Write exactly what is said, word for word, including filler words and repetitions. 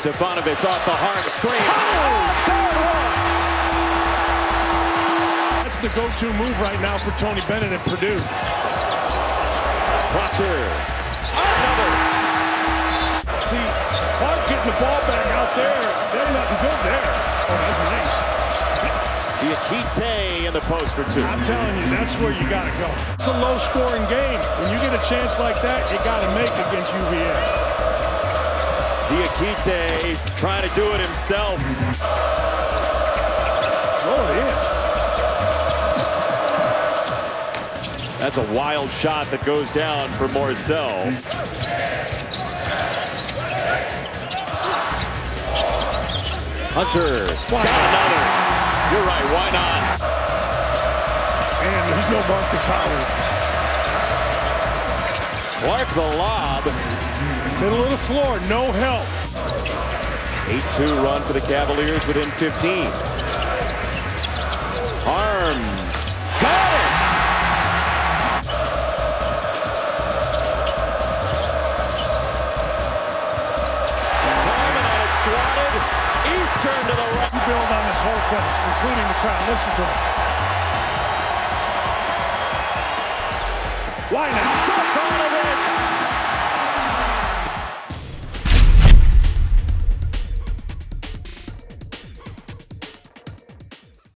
Stefanovic off the hard screen. Oh, bad one. That's the go-to move right now for Tony Bennett at Purdue. Proctor. Another. See, Clark getting the ball back out there. They're nothing good there. Oh, that's nice. Diakite in the post for two. I'm telling you, that's where you got to go. It's a low-scoring game. When you get a chance like that, you got to make against U V A. Diakite trying to do it himself. Oh, yeah. That's a wild shot that goes down for Morissel. Hunter. Why got not? Another. You're right, why not? And there's no Marcus Howard. Clark the lob. Middle of the floor, no help. eight two run for the Cavaliers within fifteen. Arms. Got it! It's swatted. Eastern to the right. You build on this whole thing, including the crowd. Listen to him. Why not? Stefanovic!